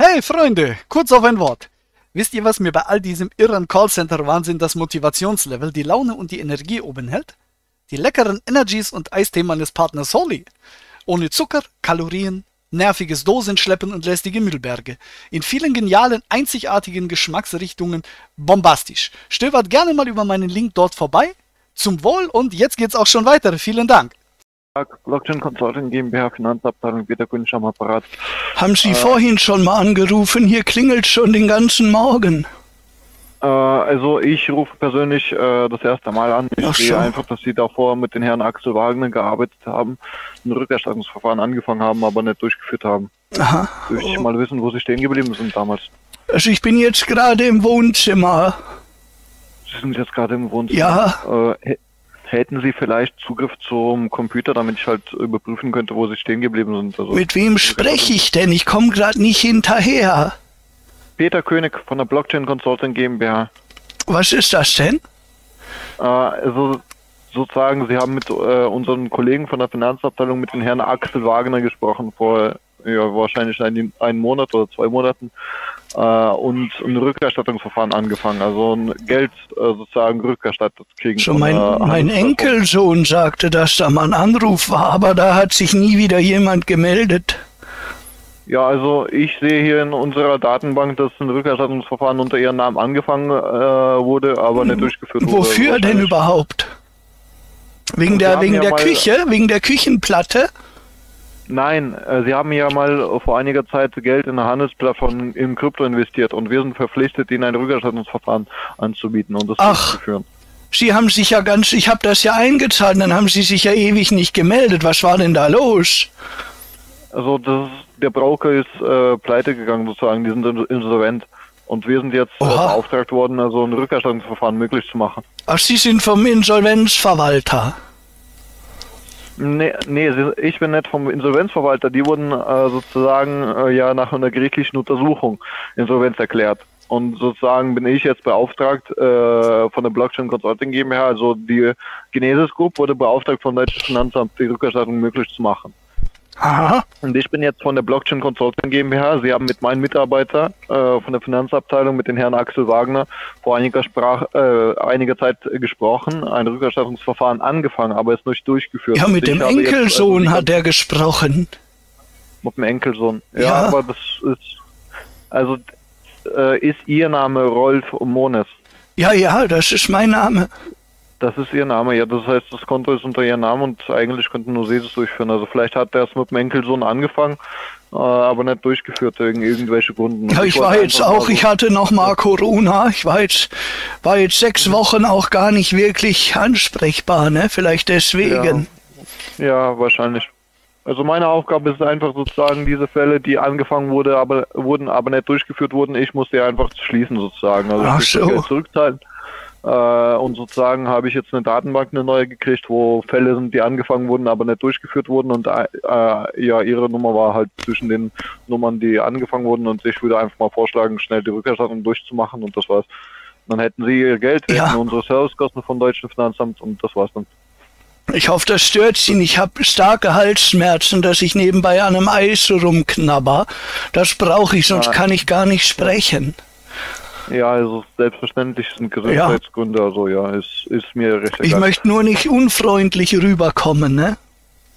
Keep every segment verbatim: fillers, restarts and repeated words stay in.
Hey Freunde, kurz auf ein Wort. Wisst ihr, was mir bei all diesem irren Callcenter-Wahnsinn das Motivationslevel, die Laune und die Energie oben hält? Die leckeren Energies und Eistee meines Partners Holly. Ohne Zucker, Kalorien, nerviges Dosenschleppen und lästige Müllberge. In vielen genialen, einzigartigen Geschmacksrichtungen bombastisch. Stöbert gerne mal über meinen Link dort vorbei. Zum Wohl und jetzt geht's auch schon weiter. Vielen Dank. Blockchain Consulting GmbH, Finanzabteilung, Bitcoin am Apparat. Haben Sie äh, vorhin schon mal angerufen? Hier klingelt schon den ganzen Morgen. Äh, also ich rufe persönlich äh, das erste Mal an. Ich sehe einfach, dass Sie davor mit den Herrn Axel Wagner gearbeitet haben, ein Rückerstattungsverfahren angefangen haben, aber nicht durchgeführt haben. Aha. Würde ich mal wissen, wo Sie stehen geblieben sind damals. Also ich bin jetzt gerade im Wohnzimmer. Sie sind jetzt gerade im Wohnzimmer? Ja. Äh, Hätten Sie vielleicht Zugriff zum Computer, damit ich halt überprüfen könnte, wo Sie stehen geblieben sind? Also mit wem spreche ich denn? Ich komme gerade nicht hinterher. Peter König von der Blockchain Consulting GmbH. Was ist das denn? Also sozusagen, Sie haben mit äh, unseren Kollegen von der Finanzabteilung, mit dem Herrn Axel Wagner gesprochen vor ja, wahrscheinlich einen, einen Monat oder zwei Monaten. Uh, und ein Rückerstattungsverfahren angefangen, also ein Geld uh, sozusagen rückerstattet kriegen. So mein, und, uh, mein Enkelsohn sagte, dass da mal ein Anruf war, aber da hat sich nie wieder jemand gemeldet. Ja, also ich sehe hier in unserer Datenbank, dass ein Rückerstattungsverfahren unter Ihrem Namen angefangen uh, wurde, aber nicht durchgeführt wurde. Wofür denn überhaupt? Wegen der, wegen der Küche? Wegen der Küchenplatte? Nein, äh, Sie haben ja mal äh, vor einiger Zeit Geld in eine Handelsplattform in Krypto investiert und wir sind verpflichtet, Ihnen ein Rückerstattungsverfahren anzubieten und das durchzuführen. Sie haben sich ja ganz, ich habe das ja eingezahlt, dann haben Sie sich ja ewig nicht gemeldet. Was war denn da los? Also das, der Broker ist äh, pleite gegangen sozusagen, die sind insolvent und wir sind jetzt äh, beauftragt worden, also ein Rückerstattungsverfahren möglich zu machen. Ach, Sie sind vom Insolvenzverwalter? Nee, nee, ich bin nicht vom Insolvenzverwalter. Die wurden äh, sozusagen äh, ja nach einer gerichtlichen Untersuchung Insolvenz erklärt. Und sozusagen bin ich jetzt beauftragt äh, von der Blockchain Consulting GmbH. Also die Genesis Group wurde beauftragt vom Deutschen Finanzamt, die Rückerstattung möglich zu machen. Aha. Und ich bin jetzt von der Blockchain Consulting GmbH. Sie haben mit meinem Mitarbeiter äh, von der Finanzabteilung, mit dem Herrn Axel Wagner, vor einiger, Sprach, äh, einiger Zeit gesprochen, ein Rückerstattungsverfahren angefangen, aber ist nicht durchgeführt. Ja, mit dem Enkelsohn jetzt, also, hat er gesprochen. Mit dem Enkelsohn. Ja, ja. Aber das ist, also äh, ist Ihr Name Rolf Mones? Ja, ja, das ist mein Name. Das ist Ihr Name, ja, das heißt, das Konto ist unter Ihrem Namen und eigentlich könnten nur Sie das durchführen. Also vielleicht hat er es mit dem Enkelsohn angefangen, äh, aber nicht durchgeführt wegen irgendwelchen Gründen. Ja, ich, ich war jetzt auch, so ich hatte nochmal Corona, ich war jetzt, war jetzt sechs Wochen auch gar nicht wirklich ansprechbar, ne? Vielleicht deswegen. Ja, ja, wahrscheinlich. Also meine Aufgabe ist einfach sozusagen diese Fälle, die angefangen wurde, aber, wurden, aber nicht durchgeführt wurden, ich muss sie einfach schließen sozusagen. Also ach ich so. Geld zurückzahlen. Und sozusagen habe ich jetzt eine Datenbank, eine neue gekriegt, wo Fälle sind, die angefangen wurden, aber nicht durchgeführt wurden. Und äh, ja, Ihre Nummer war halt zwischen den Nummern, die angefangen wurden. Und ich würde einfach mal vorschlagen, schnell die Rückerstattung durchzumachen und das war's. Dann hätten Sie Ihr Geld, ja, hätten unsere Servicekosten vom Deutschen Finanzamt und das war's dann. Ich hoffe, das stört Sie nicht. Ich habe starke Halsschmerzen, dass ich nebenbei an einem Eis rumknabber. Das brauche ich, sonst ja. kann ich gar nicht sprechen. Ja, also selbstverständlich sind Gesundheitsgründe, ja. also ja, ist, ist mir recht. Ich möchte nur nicht unfreundlich rüberkommen, ne?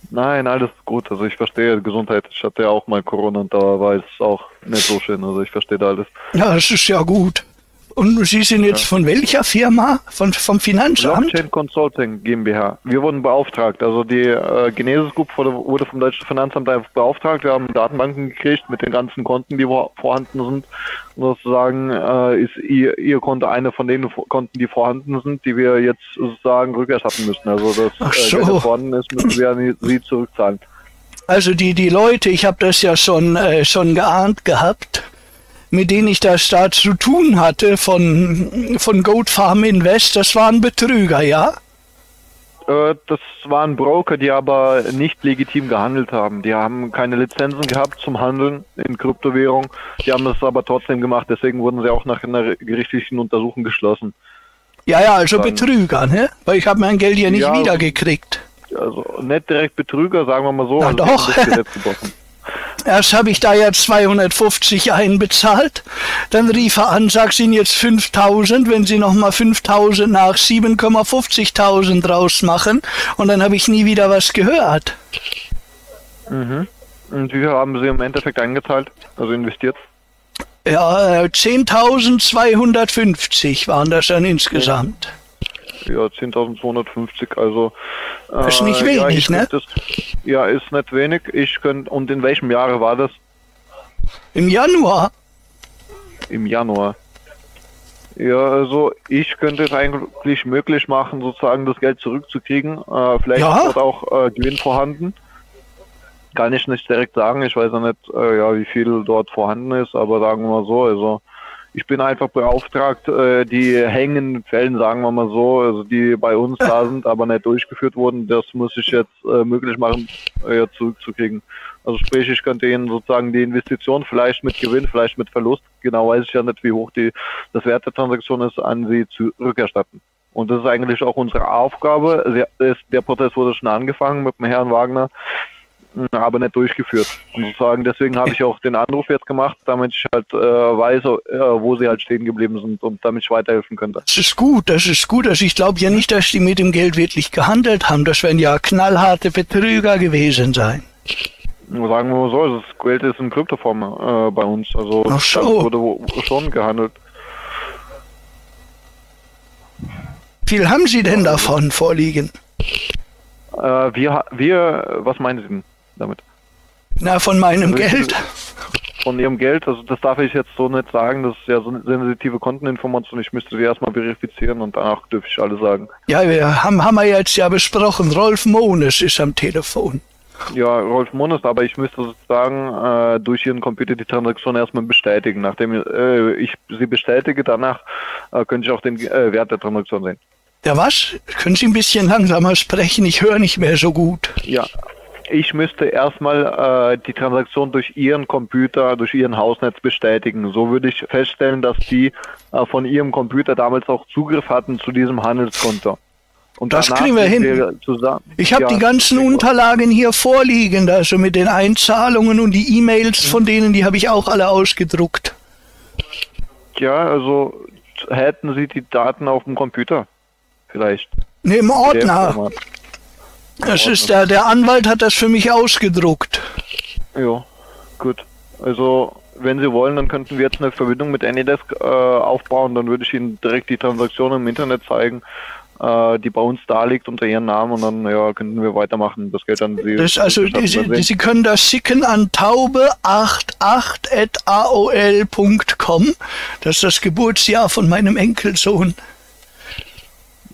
Nein, alles gut, also ich verstehe Gesundheit. Ich hatte ja auch mal Corona und da war es auch nicht so schön, also ich verstehe da alles. Ja, das ist ja gut. Und Sie sind jetzt ja. von welcher Firma? Von, vom Finanzamt? Blockchain Consulting GmbH. Wir wurden beauftragt. Also die äh, Genesis Group wurde, wurde vom Deutschen Finanzamt einfach beauftragt. Wir haben Datenbanken gekriegt mit den ganzen Konten, die vor, vorhanden sind. Und sozusagen äh, ist ihr, ihr Konto eine von den Konten, die vorhanden sind, die wir jetzt sozusagen rückerstatten müssen. Also das Ach so. Geld, das vorhanden ist, müssen wir an Sie zurückzahlen. Also die, die Leute, ich habe das ja schon, äh, schon geahnt gehabt, mit denen ich das da zu tun hatte, von, von Gold Farm Invest, das waren Betrüger, ja? Äh, das waren Broker, die aber nicht legitim gehandelt haben. Die haben keine Lizenzen gehabt zum Handeln in Kryptowährung. Die haben das aber trotzdem gemacht, deswegen wurden sie auch nach einer gerichtlichen Untersuchung geschlossen. Ja, ja, also Dann, Betrüger, ne? Weil ich habe mein Geld ja nicht ja, wiedergekriegt. Also nicht direkt Betrüger, sagen wir mal so. Na also doch. Erst habe ich da ja zweihundertfünfzig einbezahlt, dann rief er an, sagt, sind jetzt fünftausend, wenn Sie nochmal fünftausend nach sieben Komma fünfzigtausend rausmachen, und dann habe ich nie wieder was gehört. Mhm. Und wie viel haben Sie im Endeffekt eingezahlt, also investiert? Ja, zehntausend zweihundertfünfzig waren das dann insgesamt. Ja, zehntausend zweihundertfünfzig, also... Äh, ist nicht wenig, ja, ne? Das, ja, ist nicht wenig. Ich könnt, und in welchem Jahre war das? Im Januar. Im Januar. Ja, also ich könnte es eigentlich möglich machen, sozusagen das Geld zurückzukriegen. Äh, vielleicht ja. Ist dort auch äh, Gewinn vorhanden. Kann ich nicht direkt sagen, ich weiß ja nicht, äh, ja, wie viel dort vorhanden ist, aber sagen wir mal so, also ich bin einfach beauftragt, äh, die hängenden Fällen, sagen wir mal so, also die bei uns da sind, aber nicht durchgeführt wurden, das muss ich jetzt äh, möglich machen, äh, zurückzukriegen. Also sprich, ich könnte Ihnen sozusagen die Investition vielleicht mit Gewinn, vielleicht mit Verlust, genau weiß ich ja nicht, wie hoch die das Wert der Transaktion ist, an Sie zurückerstatten. Und das ist eigentlich auch unsere Aufgabe. Der, der Prozess wurde schon angefangen mit dem Herrn Wagner, aber nicht durchgeführt. Sozusagen. Deswegen habe ich auch den Anruf jetzt gemacht, damit ich halt äh, weiß, äh, wo sie halt stehen geblieben sind und damit ich weiterhelfen könnte. Das ist gut, das ist gut. Also ich glaube ja nicht, dass die mit dem Geld wirklich gehandelt haben. Das werden ja knallharte Betrüger gewesen sein. Sagen wir mal so, das Geld ist in Kryptoform äh, bei uns. Also ach so. Das wurde schon gehandelt. Wie viel haben Sie denn davon vorliegen? Äh, wir, wir, was meinen Sie denn damit? Na, von meinem also, Geld. Von Ihrem Geld, also das darf ich jetzt so nicht sagen, das ist ja so eine sensitive Konteninformation, ich müsste sie erstmal verifizieren und danach dürfte ich alles sagen. Ja, wir haben, haben wir jetzt ja besprochen, Rolf Mohnes ist am Telefon. Ja, Rolf Mohnes, aber ich müsste sozusagen äh, durch Ihren Computer die Transaktion erstmal bestätigen. Nachdem äh, ich sie bestätige, danach äh, könnte ich auch den äh, Wert der Transaktion sehen. Ja, was? Können Sie ein bisschen langsamer sprechen? Ich höre nicht mehr so gut. Ja, ich müsste erstmal äh, die Transaktion durch Ihren Computer, durch Ihren Hausnetz bestätigen. So würde ich feststellen, dass Sie äh, von Ihrem Computer damals auch Zugriff hatten zu diesem Handelskonto. Und das kriegen wir hin. Wir ich habe ja, die ganzen Unterlagen hier vorliegen, also mit den Einzahlungen und die E-Mails mhm. von denen, die habe ich auch alle ausgedruckt. Ja, also hätten Sie die Daten auf dem Computer? Vielleicht. Nee, im Ordner. Das ist der, der Anwalt hat das für mich ausgedruckt. Ja, gut. Also, wenn Sie wollen, dann könnten wir jetzt eine Verbindung mit AnyDesk äh, aufbauen. Dann würde ich Ihnen direkt die Transaktion im Internet zeigen, äh, die bei uns da liegt unter Ihren Namen. Und dann ja, könnten wir weitermachen. Das Geld an Sie. Das, also, Sie, Sie, Sie können das schicken an taube acht acht at aol punkt com. Das ist das Geburtsjahr von meinem Enkelsohn.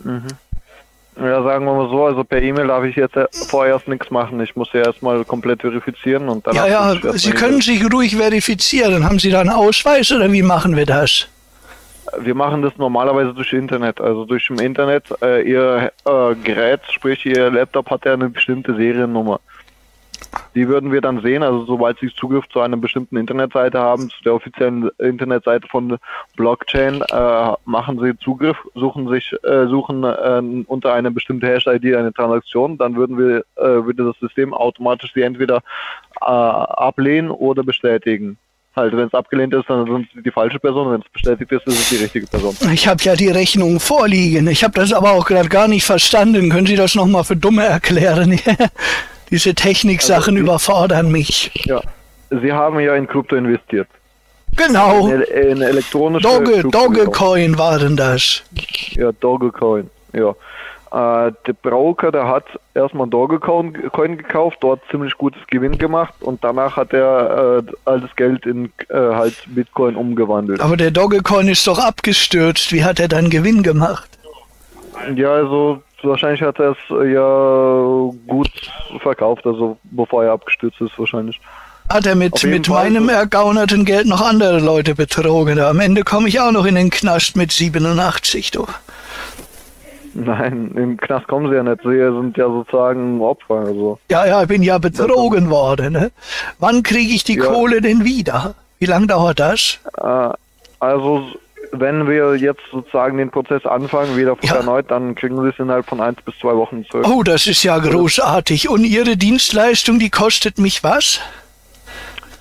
Mhm. Ja, sagen wir mal so, also per E-Mail darf ich jetzt vorerst nichts machen. Ich muss ja erstmal komplett verifizieren und dann. Ja, ja, Sie können sich ruhig verifizieren. Haben Sie da einen Ausweis oder wie machen wir das? Wir machen das normalerweise durch Internet. Also durch im Internet, äh, Ihr äh, Gerät, sprich Ihr Laptop hat ja eine bestimmte Seriennummer. Die würden wir dann sehen, also sobald Sie Zugriff zu einer bestimmten Internetseite haben, zu der offiziellen Internetseite von Blockchain, äh, machen Sie Zugriff, suchen sich äh, suchen äh, unter einer bestimmten Hash-I D eine Transaktion, dann würden wir äh, würde das System automatisch sie entweder äh, ablehnen oder bestätigen. Halt, wenn es abgelehnt ist, dann sind Sie die falsche Person, wenn es bestätigt ist, ist es die richtige Person. Ich habe ja die Rechnung vorliegen, ich habe das aber auch gerade gar nicht verstanden. Können Sie das nochmal für Dumme erklären? Diese Techniksachen also, überfordern mich. Ja, Sie haben ja in Krypto investiert. Genau. In, in elektronische Dogge, Doggecoin waren das. Ja, Doggecoin, ja. Äh, der Broker, der hat erstmal Doggecoin gekauft, dort ziemlich gutes Gewinn gemacht und danach hat er äh, all das Geld in äh, halt Bitcoin umgewandelt. Aber der Doggecoin ist doch abgestürzt. Wie hat er dann Gewinn gemacht? Ja, also... Wahrscheinlich hat er es ja gut verkauft, also bevor er abgestürzt ist wahrscheinlich. Hat er mit, mit meinem ergaunerten Geld noch andere Leute betrogen. Am Ende komme ich auch noch in den Knast mit siebenundachtzig, du. Nein, im Knast kommen sie ja nicht. Sie sind ja sozusagen Opfer. Also. Ja, ja, ich bin ja betrogen worden. Ne? Wann kriege ich die ja. Kohle denn wieder? Wie lange dauert das? Also... Wenn wir jetzt sozusagen den Prozess anfangen, wieder von ja. erneut, dann kriegen Sie es innerhalb von eins bis zwei Wochen zurück. Oh, das ist ja großartig. Und Ihre Dienstleistung, die kostet mich was?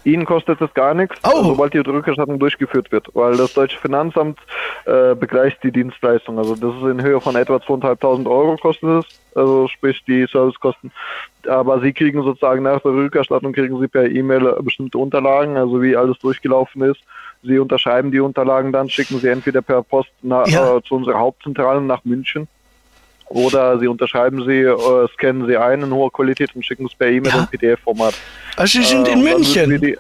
Ihnen kostet es gar nichts, oh. sobald die Rückerstattung durchgeführt wird, weil das deutsche Finanzamt äh, begleicht die Dienstleistung. Also das ist in Höhe von etwa zweitausendfünfhundert Euro kostet es, also sprich die Servicekosten. Aber Sie kriegen sozusagen nach der Rückerstattung, kriegen Sie per E-Mail bestimmte Unterlagen, also wie alles durchgelaufen ist. Sie unterschreiben die Unterlagen, dann schicken Sie entweder per Post nach, ja. äh, zu unserer Hauptzentrale nach München. Oder Sie unterschreiben sie, äh, scannen sie ein in hoher Qualität und schicken es per E-Mail ja. im P D F-Format. Also Sie sind äh, in München? Die,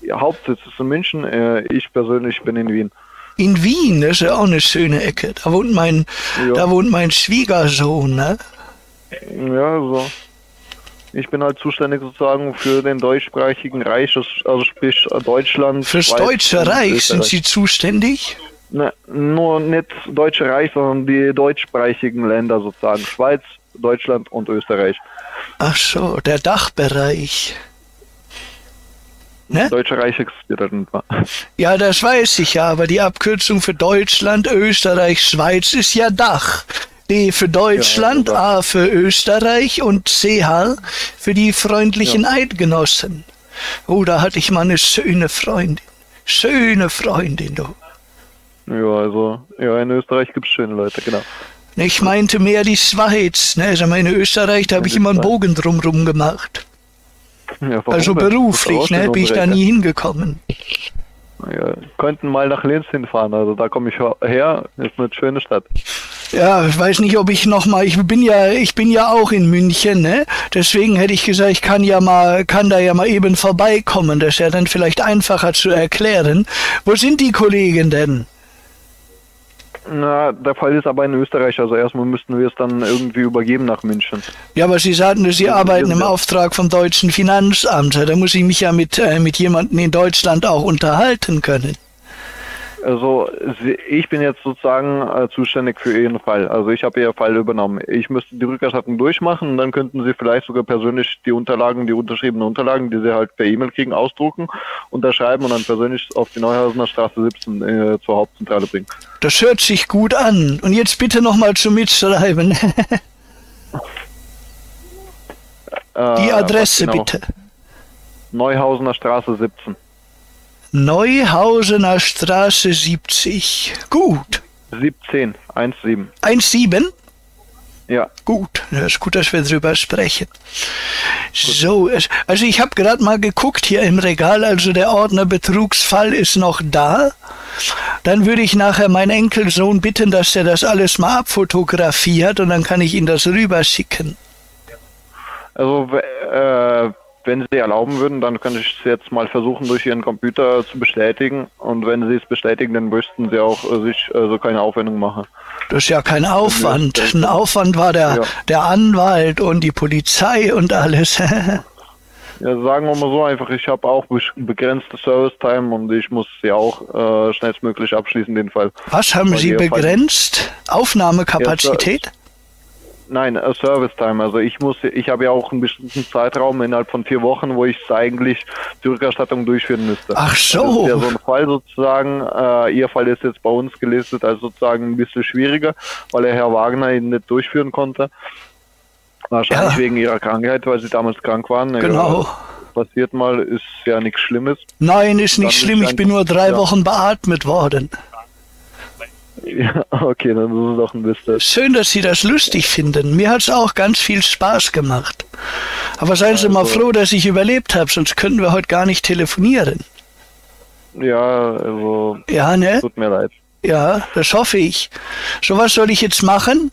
ja, Hauptsitz ist in München, äh, ich persönlich bin in Wien. In Wien, das ist ja auch eine schöne Ecke. Da wohnt mein, ja. da wohnt mein Schwiegersohn, ne? Ja, so. Ich bin halt zuständig sozusagen für den deutschsprachigen Reich, also sprich Deutschland. Fürs Schweiz, Deutsche Reich sind Sie zuständig? Ne, nur nicht Deutsche Reich, sondern die deutschsprachigen Länder sozusagen. Schweiz, Deutschland und Österreich. Ach so, der Dachbereich. Ne? Deutsche Reich existiert halt nicht mehr. Ja, das weiß ich ja, aber die Abkürzung für Deutschland, Österreich, Schweiz ist ja Dach. D für Deutschland, ja, also A für Österreich und C H für die freundlichen ja. Eidgenossen. Oh, da hatte ich mal eine schöne Freundin. Schöne Freundin, du. Ja, also, ja, in Österreich gibt es schöne Leute, genau. Ich meinte mehr die Schweiz, ne? Also in Österreich, da habe ich immer einen Bogen drumherum gemacht. Ja, also beruflich, ne? Bin ich da nie hingekommen. Ja, könnten mal nach Linz hinfahren, also da komme ich her, ist eine schöne Stadt. Ja, ich weiß nicht, ob ich nochmal, ich bin ja, ich bin ja auch in München, ne? Deswegen hätte ich gesagt, ich kann ja mal, kann da ja mal eben vorbeikommen, das ist ja dann vielleicht einfacher zu erklären. Wo sind die Kollegen denn? Na, der Fall ist aber in Österreich, also erstmal müssten wir es dann irgendwie übergeben nach München. Ja, aber Sie sagten, dass Sie ja, arbeiten im ja. Auftrag vom deutschen Finanzamt. Da muss ich mich ja mit, äh, mit jemandem in Deutschland auch unterhalten können. Also ich bin jetzt sozusagen äh, zuständig für Ihren Fall. Also ich habe Ihren Fall übernommen. Ich müsste die Rückerstattung durchmachen und dann könnten Sie vielleicht sogar persönlich die Unterlagen, die unterschriebenen Unterlagen, die Sie halt per E-Mail kriegen, ausdrucken, unterschreiben und dann persönlich auf die Neuhausener Straße siebzehn äh, zur Hauptzentrale bringen. Das hört sich gut an. Und jetzt bitte nochmal zum Mitschreiben. Die Adresse äh, genau. bitte. Neuhausener Straße siebzehn. Neuhausener Straße siebzig. Gut. siebzehn, siebzehn. siebzehn? Ja. Gut, das ist gut, dass wir drüber sprechen. Gut. So, also ich habe gerade mal geguckt hier im Regal, also der Ordner Betrugsfall ist noch da. Dann würde ich nachher meinen Enkelsohn bitten, dass er das alles mal abfotografiert und dann kann ich ihm das rüberschicken. Also, äh, wenn Sie erlauben würden, dann könnte ich es jetzt mal versuchen, durch Ihren Computer zu bestätigen. Und wenn Sie es bestätigen, dann müssten Sie auch äh, sich äh, so keine Aufwendung machen. Das ist ja kein Aufwand. Ein Aufwand war der, ja. der Anwalt und die Polizei und alles. Ja, sagen wir mal so einfach, ich habe auch begrenzte Service-Time und ich muss ja auch äh, schnellstmöglich abschließen, den Fall. Was haben Weil Sie begrenzt? Fall Aufnahmekapazität? Ja, nein, Service Time. Also ich muss, ich habe ja auch einen bestimmten Zeitraum innerhalb von vier Wochen, wo ich eigentlich die Rückerstattung durchführen müsste. Ach so. Das ist ja so ein Fall sozusagen. Äh, Ihr Fall ist jetzt bei uns gelistet als sozusagen ein bisschen schwieriger, weil der Herr Wagner ihn nicht durchführen konnte. Wahrscheinlich ja. wegen Ihrer Krankheit, weil Sie damals krank waren. Genau. Ja, passiert mal, ist ja nichts Schlimmes. Nein, ist nicht schlimm. Ich bin nur drei ja. Wochen beatmet worden. Ja, okay, dann ist es doch ein bisschen. Schön, dass Sie das lustig finden. Mir hat es auch ganz viel Spaß gemacht. Aber seien Sie also mal froh, dass ich überlebt habe, sonst könnten wir heute gar nicht telefonieren. Ja, also. Ja, ne? Tut mir leid. Ja, das hoffe ich. So, was soll ich jetzt machen?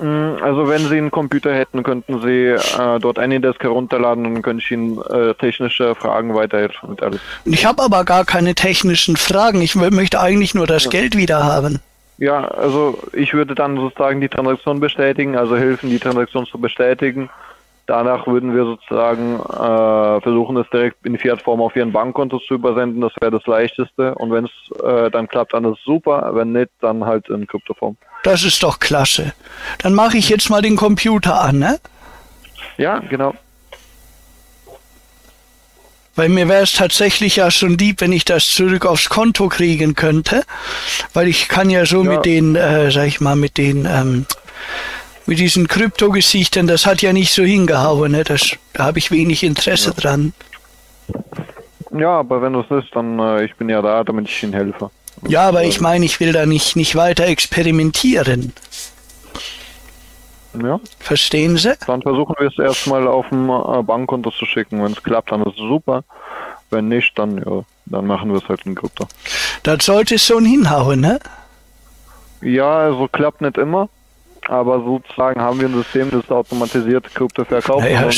Also, wenn Sie einen Computer hätten, könnten Sie äh, dort AnyDesk herunterladen und dann könnte ich Ihnen äh, technische Fragen weiterhelfen und alles. Ich habe aber gar keine technischen Fragen. Ich möchte eigentlich nur das ja. Geld wieder haben. Ja, also ich würde dann sozusagen die Transaktion bestätigen, also helfen, die Transaktion zu bestätigen. Danach würden wir sozusagen äh, versuchen, das direkt in Fiat-Form auf Ihren Bankkonto zu übersenden. Das wäre das Leichteste. Und wenn es äh, dann klappt, dann ist es super. Wenn nicht, dann halt in Kryptoform. Das ist doch klasse. Dann mache ich jetzt mal den Computer an, ne? Ja, genau. Bei mir wäre es tatsächlich ja schon lieb, wenn ich das zurück aufs Konto kriegen könnte. Weil ich kann ja so ja. mit den, äh, sag ich mal, mit den... Ähm, mit diesen Krypto-Geschichten, das hat ja nicht so hingehauen, ne? Das, da habe ich wenig Interesse ja. dran. Ja, aber wenn das ist, dann äh, ich bin ja da, damit ich Ihnen helfe. Ja, aber ich meine, ich will da nicht, nicht weiter experimentieren. Ja. Verstehen Sie? Dann versuchen wir es erstmal auf dem Bankkonto zu schicken. Wenn es klappt, dann ist es super. Wenn nicht, dann, ja, dann machen wir es halt in Krypto. Das sollte es schon hinhauen, ne? Ja, so also klappt nicht immer. Aber sozusagen haben wir ein System, das automatisiert Krypto verkauft. Naja,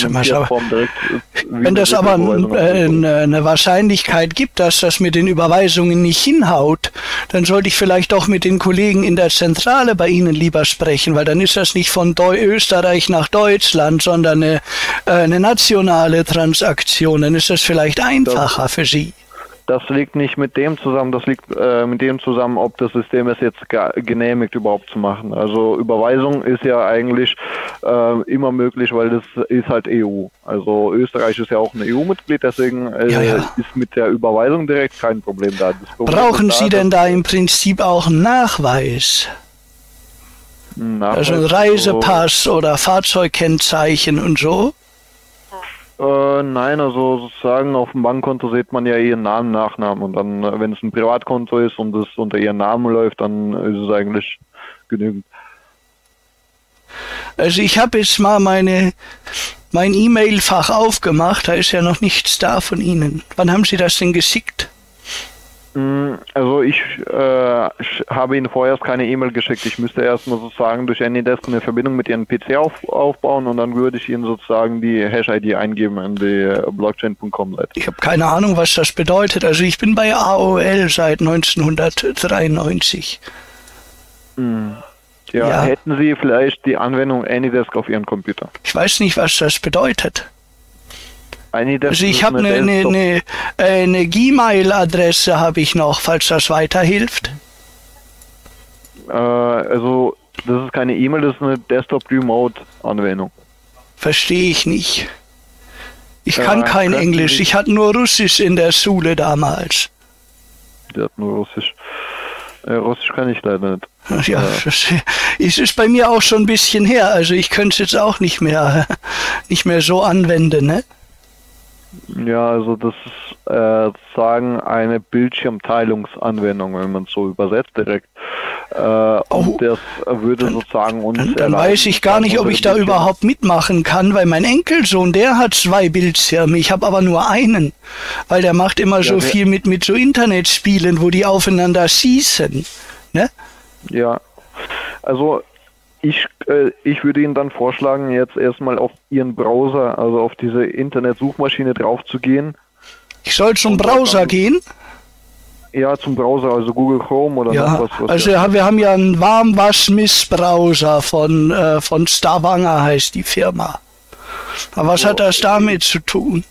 wenn das aber eine Wahrscheinlichkeit gibt, dass das mit den Überweisungen nicht hinhaut, dann sollte ich vielleicht auch mit den Kollegen in der Zentrale bei Ihnen lieber sprechen, weil dann ist das nicht von Österreich nach Deutschland, sondern eine, eine nationale Transaktion. Dann ist das vielleicht einfacher das, für Sie. Das liegt nicht mit dem zusammen, das liegt äh, mit dem zusammen, ob das System es jetzt genehmigt überhaupt zu machen. Also Überweisung ist ja eigentlich äh, immer möglich, weil das ist halt E U. Also Österreich ist ja auch ein E U-Mitglied, deswegen äh, ja, ja. ist mit der Überweisung direkt kein Problem da. Das Problem Brauchen da, Sie denn da im Prinzip auch einen Nachweis? Nachweis also einen Reisepass so. Oder Fahrzeugkennzeichen und so? Nein, also sozusagen auf dem Bankkonto sieht man ja ihren Namen, Nachnamen und dann, wenn es ein Privatkonto ist und es unter ihren Namen läuft, dann ist es eigentlich genügend. Also ich habe jetzt mal meine, mein E-Mail-Fach aufgemacht, da ist ja noch nichts da von Ihnen. Wann haben Sie das denn geschickt? Also ich äh, habe Ihnen vorerst keine E-Mail geschickt. Ich müsste erstmal sozusagen durch AnyDesk eine Verbindung mit Ihrem P C auf, aufbauen und dann würde ich Ihnen sozusagen die Hash-I D eingeben in die Blockchain Punkt com-Seite. Ich habe keine Ahnung, was das bedeutet. Also ich bin bei A O L seit neunzehnhundertdreiundneunzig. Hm. Ja, ja, hätten Sie vielleicht die Anwendung AnyDesk auf Ihrem Computer? Ich weiß nicht, was das bedeutet. Also ich habe eine, eine, eine, eine Gmail-Adresse habe ich noch, falls das weiterhilft. Äh, also das ist keine E-Mail, das ist eine Desktop-Remote-Anwendung. Verstehe ich nicht. Ich äh, kann kein Englisch, ich hatte nur Russisch in der Schule damals. Die hat nur Russisch. Äh, Russisch kann ich leider nicht. Ach ja, äh. es ist bei mir auch schon ein bisschen her, also ich könnte es jetzt auch nicht mehr, nicht mehr so anwenden, ne? Ja, also das ist äh, sozusagen eine Bildschirmteilungsanwendung, wenn man es so übersetzt direkt. Äh, oh, das würde dann, sozusagen uns dann, dann weiß ich gar nicht, ob ich da überhaupt mitmachen kann, weil mein Enkelsohn, der hat zwei Bildschirme, ich habe aber nur einen, weil der macht immer ja, so viel mit, mit so Internetspielen, wo die aufeinander schießen. Ne? Ja, also... Ich, äh, ich würde Ihnen dann vorschlagen, jetzt erstmal auf Ihren Browser, also auf diese Internet-Suchmaschine drauf zu gehen. Ich soll zum Browser dann, gehen? Ja, zum Browser, also Google Chrome oder ja, noch was. was also ja. wir haben ja einen Warmwaschmiss-Browser von, äh, von Stavanger, heißt die Firma. Aber was also, hat das damit zu tun?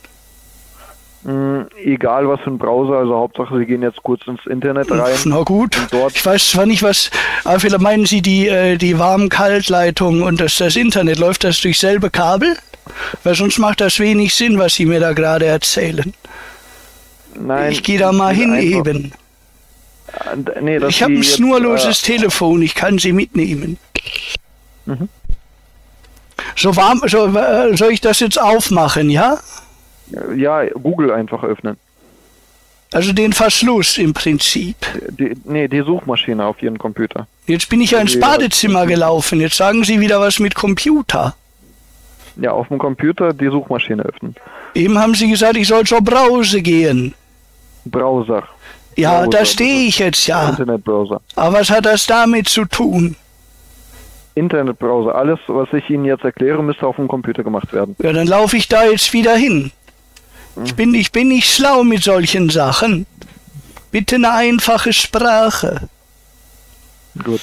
Mh, egal was für ein Browser, also Hauptsache Sie gehen jetzt kurz ins Internet rein. Na gut, dort ich weiß zwar nicht was, aber vielleicht meinen Sie die, äh, die Warm-Kalt-Leitung und das, das Internet, läuft das durch selbe Kabel? Weil sonst macht das wenig Sinn, was Sie mir da gerade erzählen. Nein. Ich gehe da mal hin einfach. eben. Äh, nee, ich habe ein jetzt, schnurloses äh, Telefon, ich kann Sie mitnehmen. Mhm. So warm, so, äh, soll ich das jetzt aufmachen, ja? Ja, Google einfach öffnen. Also den Verschluss im Prinzip. Die, nee, die Suchmaschine auf Ihren Computer. Jetzt bin ich ja ins Badezimmer gelaufen. Jetzt sagen Sie wieder was mit Computer. Ja, auf dem Computer die Suchmaschine öffnen. Eben haben Sie gesagt, ich soll zur Browser gehen. Browser. Ja, Browser. Da stehe ich jetzt ja. Internetbrowser. Aber was hat das damit zu tun? Internetbrowser. Alles, was ich Ihnen jetzt erkläre, müsste auf dem Computer gemacht werden. Ja, dann laufe ich da jetzt wieder hin. Ich bin, ich bin nicht schlau mit solchen Sachen. Bitte eine einfache Sprache. Gut.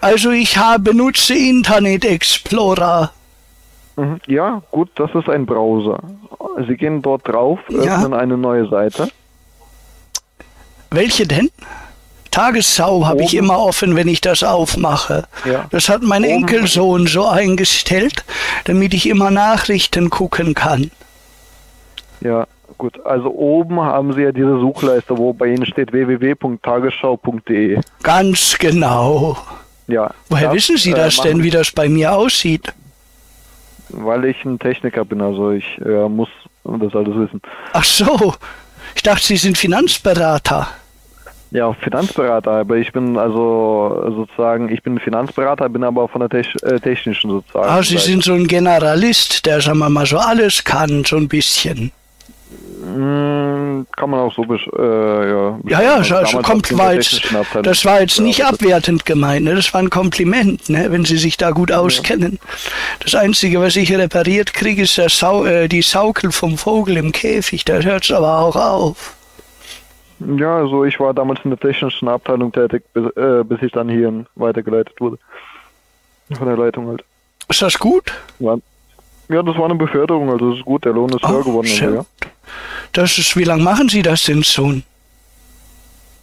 Also ich habe, benutze Internet Explorer. Ja, gut, das ist ein Browser. Sie gehen dort drauf, öffnen ja. eine neue Seite. Welche denn? Tagesschau habe ich immer offen, wenn ich das aufmache. Ja. Das hat mein Oben. Enkelsohn so eingestellt, damit ich immer Nachrichten gucken kann. Ja, gut. Also oben haben Sie ja diese Suchleiste, wo bei Ihnen steht w w w punkt tagesschau punkt de. Ganz genau. Ja. Woher das, wissen Sie das äh, denn, wie das bei mir aussieht? Weil ich ein Techniker bin, also ich äh, muss und das alles wissen. Ach so, ich dachte, Sie sind Finanzberater. Ja, Finanzberater, aber ich bin also sozusagen, ich bin Finanzberater, bin aber von der Techn äh, technischen sozusagen. Ah, Sie sind so ein Generalist, der, sagen wir mal, so alles kann, so ein bisschen. Kann man auch so besch äh, ja, ja, ja, also also kommt weit. Das war jetzt nicht abwertend gemeint, ne? Das war ein Kompliment, ne? Wenn Sie sich da gut auskennen. Ja. Das Einzige, was ich repariert kriege, ist der Sau äh, die Saukel vom Vogel im Käfig. Das hört es aber auch auf. Ja, also ich war damals in der technischen Abteilung tätig, bis, äh, bis ich dann hierhin weitergeleitet wurde. Von der Leitung halt. Ist das gut? Ja, ja, das war eine Beförderung, also das ist gut, der Lohn ist oh, höher geworden. Also, ja. Das ist, wie lange machen Sie das denn schon?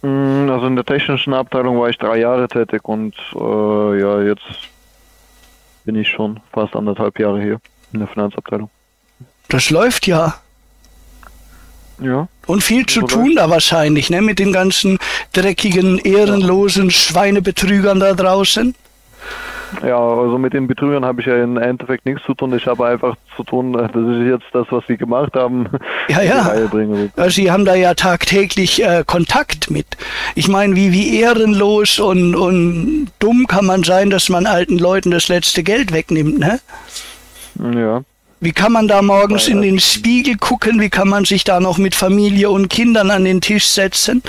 Also in der technischen Abteilung war ich drei Jahre tätig und äh, ja, jetzt bin ich schon fast anderthalb Jahre hier in der Finanzabteilung. Das läuft ja. Ja. Und viel zu tun da wahrscheinlich, ne? Mit den ganzen dreckigen, ehrenlosen Schweinebetrügern da draußen. Ja, also mit den Betrügern habe ich ja im Endeffekt nichts zu tun. Ich habe einfach zu tun, das ist jetzt das, was sie gemacht haben. Ja, ja. Also sie haben da ja tagtäglich äh, Kontakt mit. Ich meine, wie, wie ehrenlos und, und dumm kann man sein, dass man alten Leuten das letzte Geld wegnimmt, ne? Ja. Wie kann man da morgens in den Spiegel gucken? Wie kann man sich da noch mit Familie und Kindern an den Tisch setzen?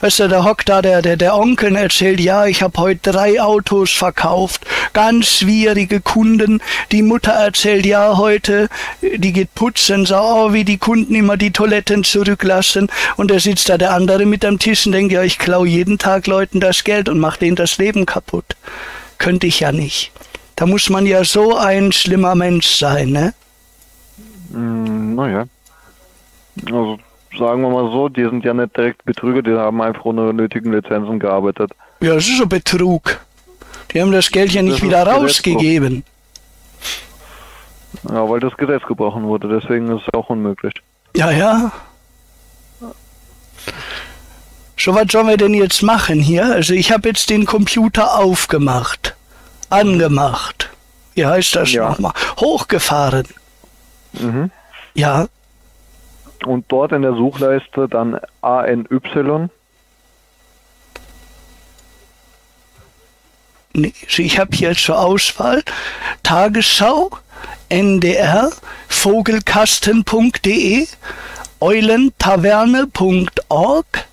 Weißt du, da hockt da der, der, der Onkel und erzählt, ja, ich habe heute drei Autos verkauft. Ganz schwierige Kunden. Die Mutter erzählt, ja, heute, die geht putzen. So, oh, wie die Kunden immer die Toiletten zurücklassen. Und da sitzt da der andere mit am Tisch und denkt, ja, ich klaue jeden Tag Leuten das Geld und mache denen das Leben kaputt. Könnte ich ja nicht. Da muss man ja so ein schlimmer Mensch sein, ne? Naja, also sagen wir mal so, die sind ja nicht direkt Betrüger, die haben einfach ohne nötigen Lizenzen gearbeitet. Ja, das ist so Betrug. Die haben das Geld ja nicht wieder rausgegeben. Ja, weil das Gesetz gebrochen wurde, deswegen ist es auch unmöglich. Ja, ja. So, was sollen wir denn jetzt machen hier? Also ich habe jetzt den Computer aufgemacht, angemacht, wie heißt das nochmal, hochgefahren. Mhm. Ja. Und dort in der Suchleiste dann A N Y. Nee, ich habe hier zur Auswahl Tagesschau, N D R, vogelkasten punkt de, eulentaverne punkt org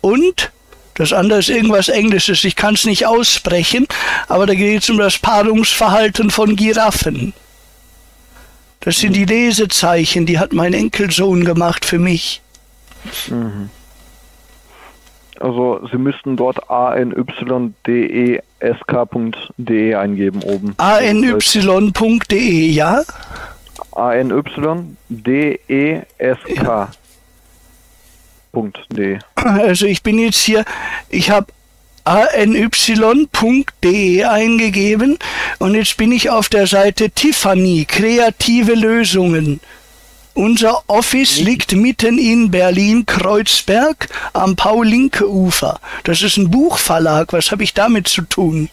und das andere ist irgendwas Englisches, ich kann es nicht aussprechen, aber da geht es um das Paarungsverhalten von Giraffen. Das sind die Lesezeichen, die hat mein Enkelsohn gemacht für mich. Also Sie müssten dort anydesk punkt de eingeben oben. anydesk punkt de, ja? anydesk punkt de. Also ich bin jetzt hier, ich habe anydesk punkt de eingegeben und jetzt bin ich auf der Seite Tiffany, kreative Lösungen. Unser Office liegt mitten in Berlin-Kreuzberg am Paul-Linke-Ufer. Das ist ein Buchverlag, was habe ich damit zu tun?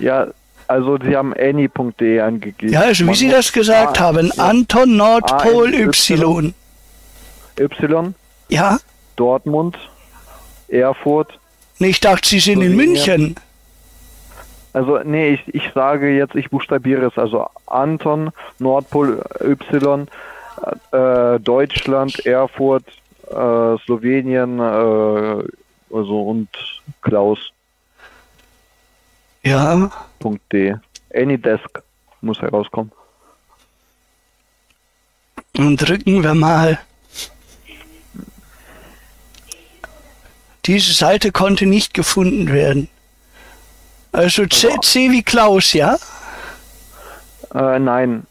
Ja, also Sie haben any punkt de angegeben. Ja, also wie Sie das gesagt haben, Anton Nordpol Y. Y? Ja. Dortmund, Erfurt. Ich dachte, Sie sind so in München. Also, nee, ich, ich sage jetzt, ich buchstabiere es. Also Anton, Nordpol, Y, äh, Deutschland, Erfurt, äh, Slowenien, äh, also und Klaus. Ja. .de. AnyDesk muss herauskommen. Und drücken wir mal. Diese Seite konnte nicht gefunden werden. Also C, C wie Klaus, ja? Äh, nein,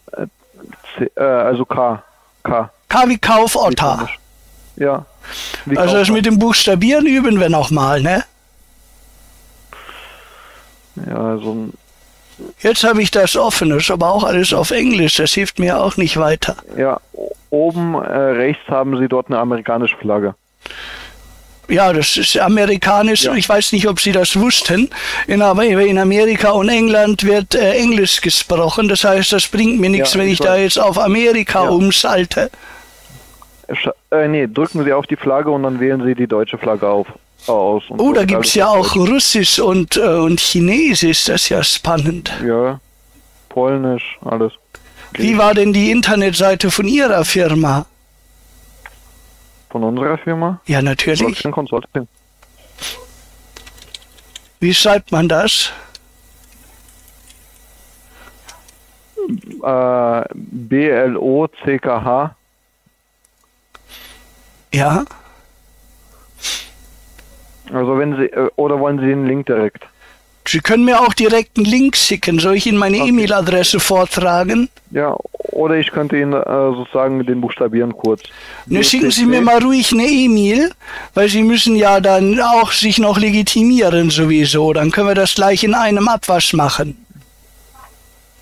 C, äh, also K. K. K wie Kaufotter. Ja. Wie also Kauf das mit dem Buchstabieren üben wir nochmal, ne? Ja, also... Jetzt habe ich das offen, ist aber auch alles auf Englisch, das hilft mir auch nicht weiter. Ja, oben äh, rechts haben Sie dort eine amerikanische Flagge. Ja, das ist amerikanisch. Ja. Ich weiß nicht, ob Sie das wussten. In Amerika und England wird äh, Englisch gesprochen. Das heißt, das bringt mir nichts, ja, wenn ich, ich da jetzt auf Amerika ja. umsalte. Äh, nee, drücken Sie auf die Flagge und dann wählen Sie die deutsche Flagge auf. Aus. Und oh, da gibt es ja auch Russisch und, äh, und Chinesisch, das ist ja spannend. Ja, Polnisch, alles. Okay. Wie war denn die Internetseite von Ihrer Firma? Von unserer Firma? Ja, natürlich. Blockchain Consulting. Wie schreibt man das? Äh, B L O C K H. Ja. Also wenn Sie, oder wollen Sie einen Link direkt? Sie können mir auch direkt einen Link schicken. Soll ich Ihnen meine okay. E-Mail-Adresse vortragen? Ja, oder ich könnte Ihnen äh, sozusagen den buchstabieren kurz. Ne, schicken Sie mir mal ruhig eine E-Mail, weil Sie müssen ja dann auch sich noch legitimieren sowieso. Dann können wir das gleich in einem Abwasch machen.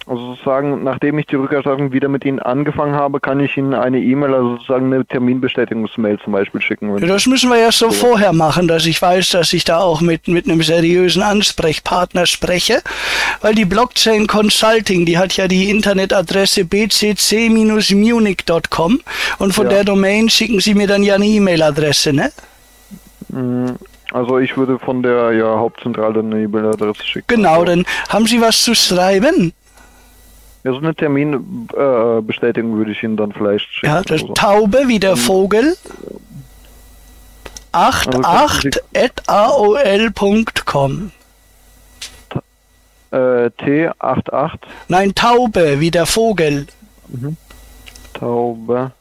Also sozusagen, nachdem ich die Rückerstattung wieder mit Ihnen angefangen habe, kann ich Ihnen eine E-Mail, also sozusagen eine Terminbestätigungsmail zum Beispiel schicken. Ja, das müssen wir ja so vorher machen, dass ich weiß, dass ich da auch mit, mit einem seriösen Ansprechpartner spreche, weil die Blockchain Consulting, die hat ja die Internetadresse b c c minus munich punkt com und von ja. der Domain schicken Sie mir dann ja eine E-Mail-Adresse, ne? Mhm. Also ich würde von der ja, Hauptzentrale eine E-Mail-Adresse schicken. Genau, dann haben Sie was zu schreiben? Ja, so eine Terminbestätigung äh, würde ich Ihnen dann vielleicht schicken. Ja, das so. Taube wie der Vogel. acht acht at aol punkt com. Äh, T acht acht? Nein, Taube wie der Vogel. Mhm. Taube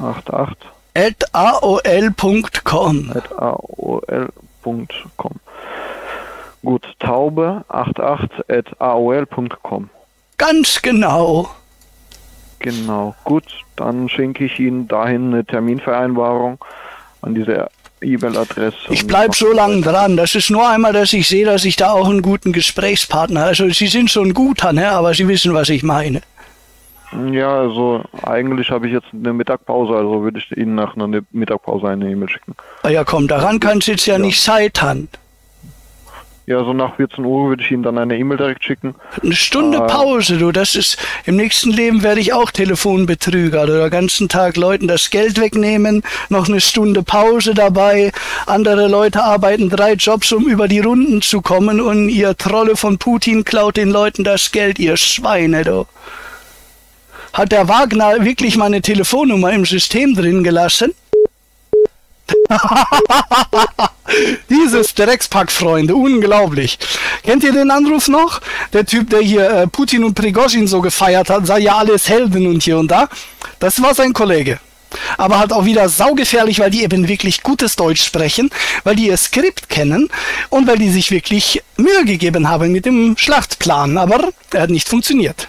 acht acht. At aol punkt com. At aol punkt com. Gut, Taube acht acht at aol punkt com. Ganz genau. Genau, gut. Dann schenke ich Ihnen dahin eine Terminvereinbarung an diese E-Mail-Adresse. Ich bleibe so lange dran. Das ist nur einmal, dass ich sehe, dass ich da auch einen guten Gesprächspartner habe. Also Sie sind schon ein guter, ne? Aber Sie wissen, was ich meine. Ja, also eigentlich habe ich jetzt eine Mittagpause, also würde ich Ihnen nach einer Mittagpause eine E-Mail schicken. Ah ja, komm, daran kannst du jetzt ja, ja. nicht scheitern. Ja, so nach vierzehn Uhr würde ich Ihnen dann eine E-Mail direkt schicken. Eine Stunde äh, Pause, du, das ist, im nächsten Leben werde ich auch Telefonbetrüger, oder den ganzen Tag Leuten das Geld wegnehmen, noch eine Stunde Pause dabei, andere Leute arbeiten drei Jobs, um über die Runden zu kommen und ihr Trolle von Putin klaut den Leuten das Geld, ihr Schweine, du. Hat der Wagner wirklich meine Telefonnummer im System drin gelassen? Dieses Dreckspack, Freunde, unglaublich. Kennt ihr den Anruf noch? Der Typ, der hier äh, Putin und Prigozhin so gefeiert hat, sei ja alles Helden und hier und da. Das war sein Kollege. Aber halt auch wieder saugefährlich, weil die eben wirklich gutes Deutsch sprechen, weil die ihr Skript kennen und weil die sich wirklich Mühe gegeben haben mit dem Schlachtplan. Aber er hat nicht funktioniert.